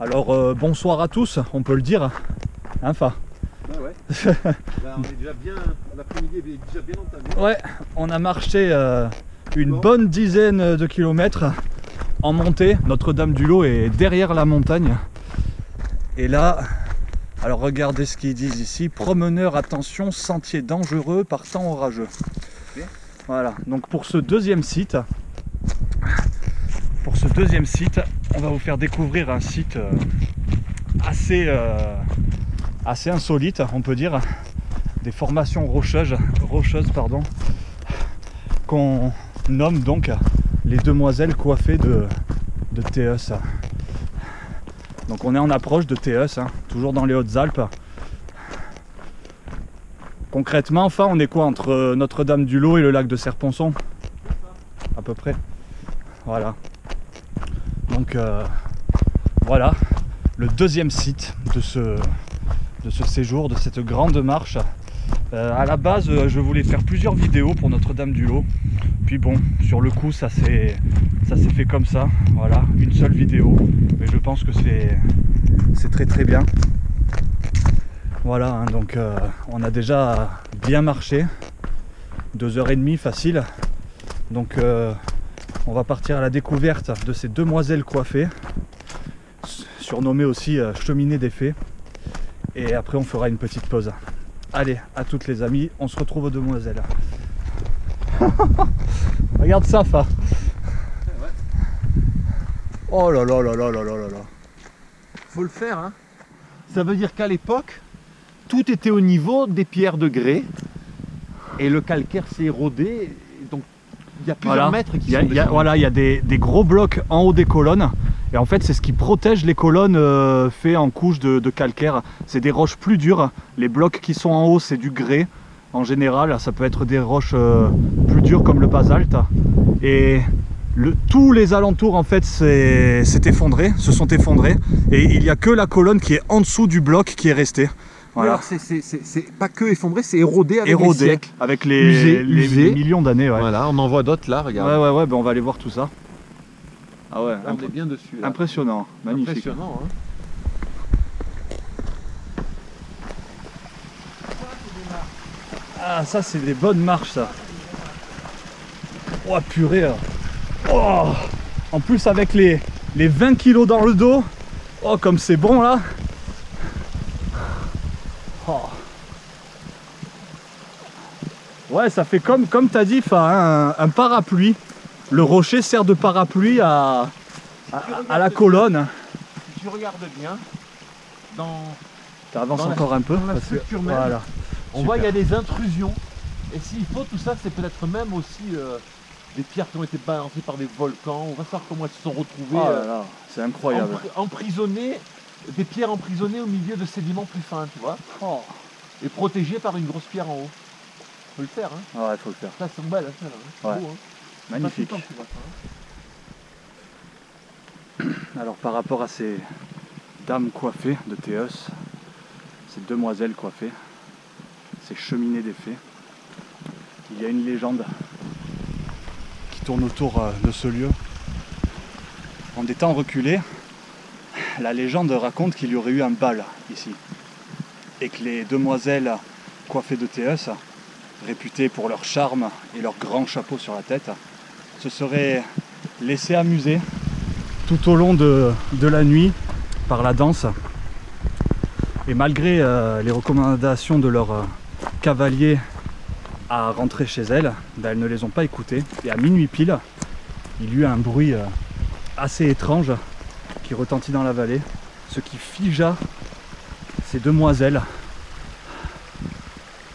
Alors bonsoir à tous, on peut le dire, hein Fa? Ah ouais. Là, on est déjà bien, l'après-midi est déjà bien entamé. Ouais, on a marché une bonne dizaine de kilomètres en montée. Notre-Dame-du-Laus est derrière la montagne. Et là, alors regardez ce qu'ils disent ici, promeneurs attention, sentier dangereux par temps orageux. Okay. Voilà, donc pour ce deuxième site, on va vous faire découvrir un site assez insolite, on peut dire, des formations rocheuses, qu'on nomme donc les Demoiselles Coiffées de Théus. Donc on est en approche de Théus, hein, toujours dans les Hautes-Alpes. Concrètement, enfin, on est quoi entre Notre-Dame-du-Laus et le lac de Serre-Ponçon? À peu près. Voilà. Donc voilà le deuxième site de ce séjour, de cette grande marche. À la base, je voulais faire plusieurs vidéos pour Notre-Dame-du-Laus. Puis bon, sur le coup, ça s'est fait comme ça. Voilà, une seule vidéo. Mais je pense que c'est très très bien. Voilà, hein, donc on a déjà bien marché. 2 heures et demie facile. Donc on va partir à la découverte de ces Demoiselles Coiffées, surnommées aussi Cheminées des Fées. Et après on fera une petite pause. Allez, à toutes les amies, on se retrouve aux Demoiselles. Regarde ça, Fa. Oh là là là là là là là là. Faut le faire, hein. Ça veut dire qu'à l'époque, tout était au niveau des pierres de grès. Et le calcaire s'est érodé. Donc il y a plusieurs mètres qui sont descendus. Voilà, il y a des gros blocs en haut des colonnes. Et en fait, c'est ce qui protège les colonnes faites en couche de calcaire. C'est des roches plus dures. Les blocs qui sont en haut, c'est du grès. En général, ça peut être des roches plus dures comme le basalte. Et tous les alentours, en fait, se sont effondrés. Et il n'y a que la colonne qui est en dessous du bloc qui est restée. Voilà. Alors, c'est pas que effondré, c'est érodé avec les siècles. Avec les millions d'années. Ouais. Voilà, on en voit d'autres là, regarde. Ouais, ben on va aller voir tout ça. Ah ouais, on est bien dessus. Là. Impressionnant, magnifique. Impressionnant, hein. Ah, ça, c'est des bonnes marches, ça. Oh, purée. Oh, en plus, avec les 20 kilos dans le dos. Oh, comme c'est bon, là. Oh. Ouais, ça fait comme t'as dit, Fa, un parapluie. Le rocher sert de parapluie à la colonne. Si tu regardes bien, t'avances encore un peu. Dans la structure même, voilà. On voit il y a des intrusions. Et s'il faut, tout ça, c'est peut-être même aussi des pierres qui ont été balancées par des volcans. On va savoir comment elles se sont retrouvées. Ah là là, c'est incroyable. Emprisonnées, des pierres emprisonnées au milieu de sédiments plus fins, tu vois. Oh. Et protégées par une grosse pierre en haut. Faut le faire, hein. Ouais, faut le faire. Ça, c'est belle, ça, là. C'est beau, hein. Magnifique. Alors par rapport à ces dames coiffées de Théus, ces demoiselles coiffées, ces cheminées des fées, il y a une légende qui tourne autour de ce lieu. En des temps reculés, la légende raconte qu'il y aurait eu un bal ici et que les demoiselles coiffées de Théus, réputées pour leur charme et leur grand chapeau sur la tête, se seraient laissés amuser tout au long de la nuit par la danse. Et malgré les recommandations de leurs cavaliers à rentrer chez elles, elles ne les ont pas écoutées. Et à minuit pile, il y eut un bruit assez étrange qui retentit dans la vallée, ce qui figea ces demoiselles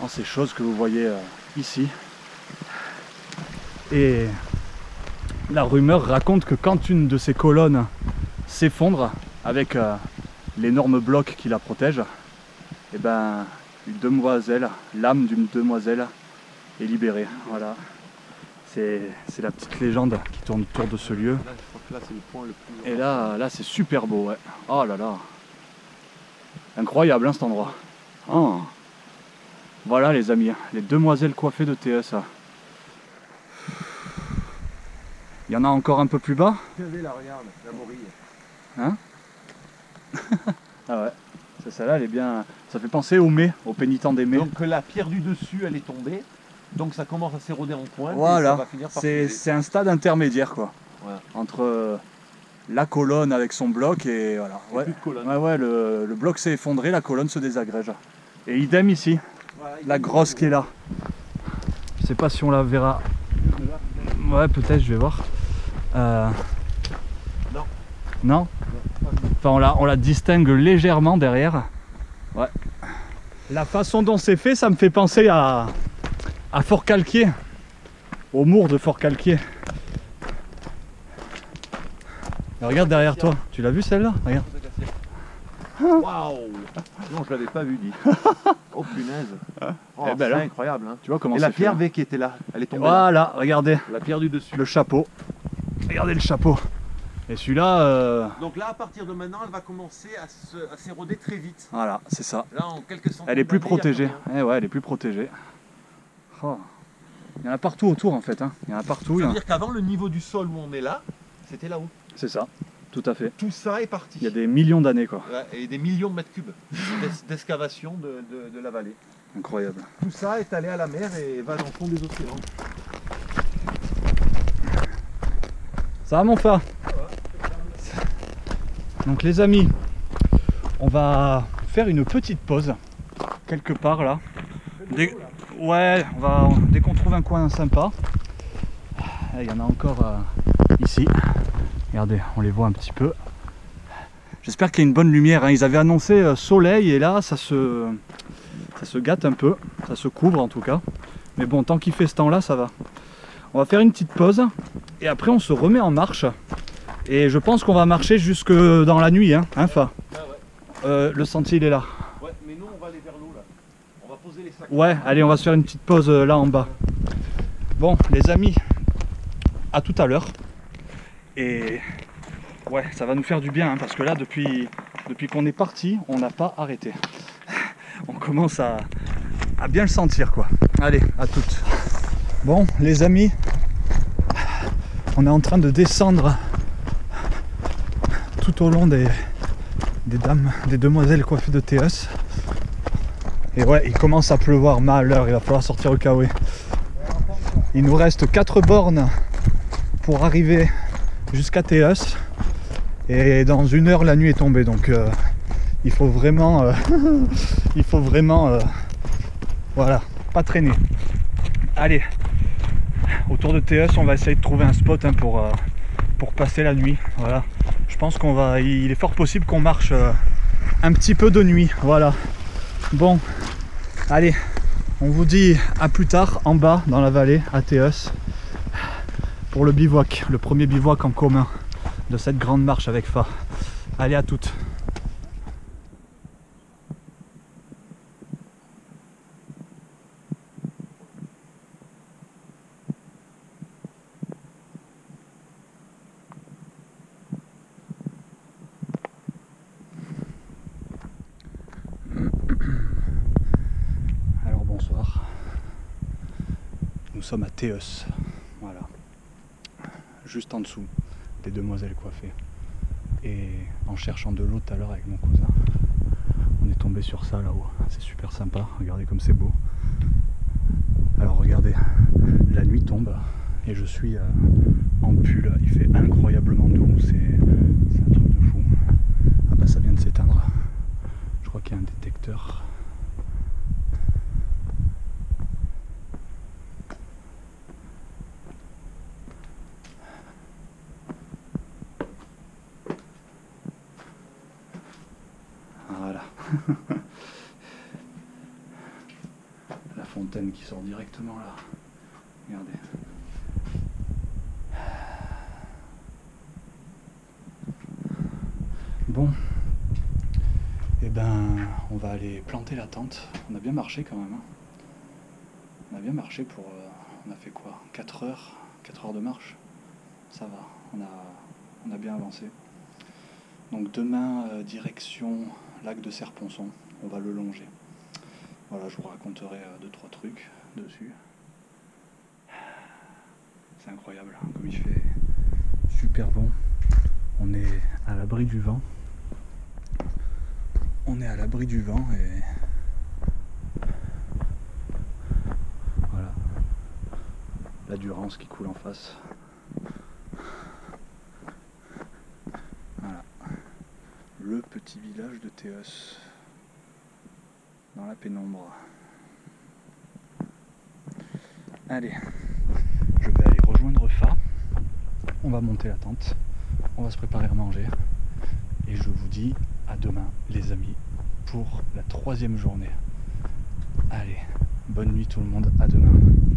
en ces choses que vous voyez ici. Et la rumeur raconte que quand une de ces colonnes s'effondre avec l'énorme bloc qui la protège, et ben une demoiselle, l'âme d'une demoiselle est libérée. Voilà, c'est la petite légende qui tourne autour de ce lieu. Là, je crois que là, c'est le point le plus grand. Et là c'est super beau, ouais. Oh là là, incroyable, hein, cet endroit. Oh. Voilà les amis, les demoiselles coiffées de Théus. Il y en a encore un peu plus bas. Regardez là, regarde, la morille. Hein? Ah ouais, celle-là elle est bien, ça fait penser au mai, au pénitent des mets. Donc la pierre du dessus elle est tombée, donc ça commence à s'éroder en pointe. Voilà, c'est un stade intermédiaire quoi, ouais. Entre la colonne avec son bloc et voilà. Ouais. Plus de colonne. Ouais, ouais, le bloc s'est effondré, la colonne se désagrège. Et idem ici, voilà, la grosse qui est là. Je sais pas si on la verra. Ouais, peut-être, je vais voir. Non. Non. Enfin, on la distingue légèrement derrière. Ouais. La façon dont c'est fait, ça me fait penser à Fort Calquier, au mur de Fort Calquier. Regarde derrière toi, tu l'as vu celle-là? Regarde. Waouh! Non, je l'avais pas vu, dit. Oh punaise! Oh, eh ben c'est incroyable. Hein. Tu vois comment. Et la pierre V qui était là, elle est tombée. Voilà, là. Regardez. La pierre du dessus. Le chapeau. Regardez le chapeau. Et celui-là. Donc là, à partir de maintenant, elle va commencer à s'éroder très vite. Voilà, c'est ça. Là, en quelques centaines. Elle est plus protégée. Eh ouais, elle est plus protégée. Oh. Il y en a partout autour en fait. Hein. Il y en a partout. Ça veut dire qu'avant, le niveau du sol où on est là, c'était là-haut. C'est ça. Tout à fait. Tout ça est parti. Il y a des millions d'années quoi. Et des millions de mètres cubes d'excavation de la vallée. Incroyable. Tout ça est allé à la mer et va dans le fond des océans. Ça va mon Fa? Donc les amis, on va faire une petite pause quelque part là. Ouais, dès qu'on trouve un coin sympa. Il y en a encore ici. Regardez, on les voit un petit peu. J'espère qu'il y a une bonne lumière. Hein. Ils avaient annoncé soleil et là, ça se gâte un peu. Ça se couvre en tout cas. Mais bon, tant qu'il fait ce temps-là, ça va. On va faire une petite pause et après, on se remet en marche. Et je pense qu'on va marcher jusque dans la nuit. Hein Fa? Le sentier, il est là. Ouais, mais nous, on va aller vers l'eau, là. On va poser les sacs. Ouais, allez, on va se faire une petite pause là en bas. Bon, les amis, à tout à l'heure. Et ouais, ça va nous faire du bien hein, parce que là depuis qu'on est parti, on n'a pas arrêté. On commence à bien le sentir quoi. Allez, à toutes. Bon les amis, on est en train de descendre tout au long des demoiselles coiffées de Théus. Et ouais, il commence à pleuvoir, malheur, il va falloir sortir au kawaii. Il nous reste 4 bornes pour arriver jusqu'à Théus et dans 1 heure la nuit est tombée, donc il faut vraiment voilà, pas traîner. Allez, autour de Théus on va essayer de trouver un spot hein, pour passer la nuit. Voilà, je pense qu'on va, il est fort possible qu'on marche un petit peu de nuit. Voilà, bon allez, on vous dit à plus tard en bas dans la vallée à Théus pour le bivouac, le premier bivouac en commun de cette grande marche avec Fa. Allez, à toutes. Alors bonsoir, nous sommes à Théus. Voilà, juste en dessous des demoiselles coiffées, et en cherchant de l'eau tout à l'heure avec mon cousin, on est tombé sur ça là-haut. C'est super sympa, regardez comme c'est beau. Alors regardez, la nuit tombe et je suis en pull, il fait incroyablement doux, c'est un truc de fou. Ah bah ça vient de s'éteindre, je crois qu'il y a un détecteur. La fontaine qui sort directement là. Regardez. Bon. Et ben, on va aller planter la tente. On a bien marché quand même. Hein. On a bien marché pour... on a fait quoi? 4 heures? 4 heures de marche? Ça va. On a bien avancé. Donc demain, direction... lac de Serre-Ponçon, on va le longer. Voilà, je vous raconterai 2-3 trucs dessus. C'est incroyable, comme il fait super bon. On est à l'abri du vent. on est à l'abri du vent et voilà la Durance qui coule en face. Voilà le petit village de Théus dans la pénombre. Allez, je vais aller rejoindre Fa. On va monter la tente, on va se préparer à manger et je vous dis à demain les amis pour la 3e journée. Allez, bonne nuit tout le monde, à demain.